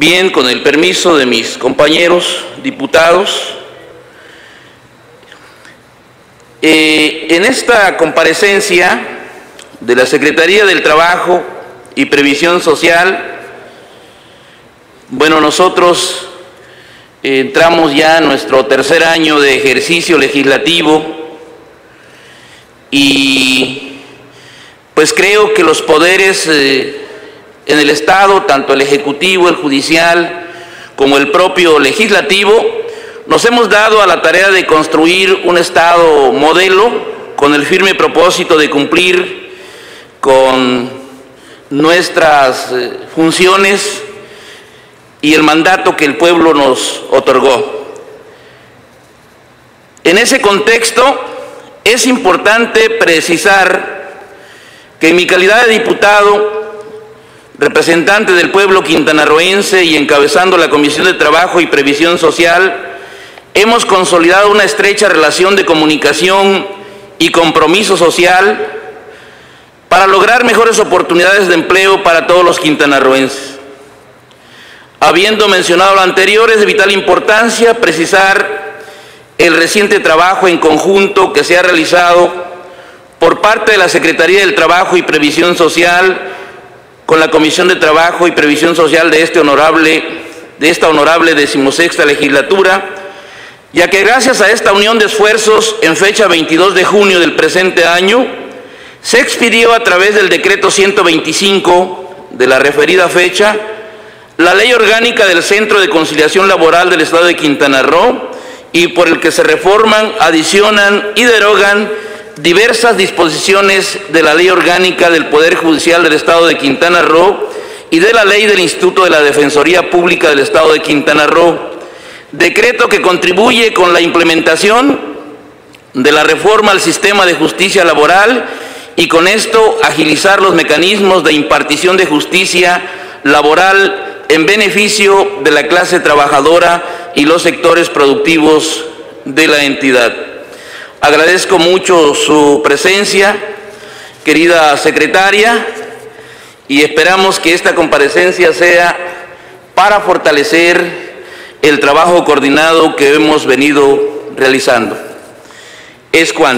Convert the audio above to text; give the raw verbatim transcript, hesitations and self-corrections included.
Bien, con el permiso de mis compañeros diputados, eh, en esta comparecencia de la Secretaría del Trabajo y Previsión Social, bueno, nosotros eh, entramos ya a nuestro tercer año de ejercicio legislativo y pues creo que los poderes eh, en el Estado, tanto el Ejecutivo, el Judicial, como el propio Legislativo, nos hemos dado a la tarea de construir un Estado modelo con el firme propósito de cumplir con nuestras funciones y el mandato que el pueblo nos otorgó. En ese contexto, es importante precisar que en mi calidad de diputado, representante del pueblo quintanarroense y encabezando la Comisión de Trabajo y Previsión Social, hemos consolidado una estrecha relación de comunicación y compromiso social para lograr mejores oportunidades de empleo para todos los quintanarroenses. Habiendo mencionado lo anterior, es de vital importancia precisar el reciente trabajo en conjunto que se ha realizado por parte de la Secretaría del Trabajo y Previsión Social con la Comisión de Trabajo y Previsión Social de, este honorable, de esta honorable decimosexta legislatura, ya que gracias a esta unión de esfuerzos, en fecha veintidós de junio del presente año, se expidió a través del decreto ciento veinticinco de la referida fecha, la Ley Orgánica del Centro de Conciliación Laboral del Estado de Quintana Roo, y por el que se reforman, adicionan y derogan diversas disposiciones de la Ley Orgánica del Poder Judicial del Estado de Quintana Roo y de la Ley del Instituto de la Defensoría Pública del Estado de Quintana Roo, decreto que contribuye con la implementación de la reforma al sistema de justicia laboral y con esto agilizar los mecanismos de impartición de justicia laboral en beneficio de la clase trabajadora y los sectores productivos de la entidad. Agradezco mucho su presencia, querida secretaria, y esperamos que esta comparecencia sea para fortalecer el trabajo coordinado que hemos venido realizando. Es cuanto.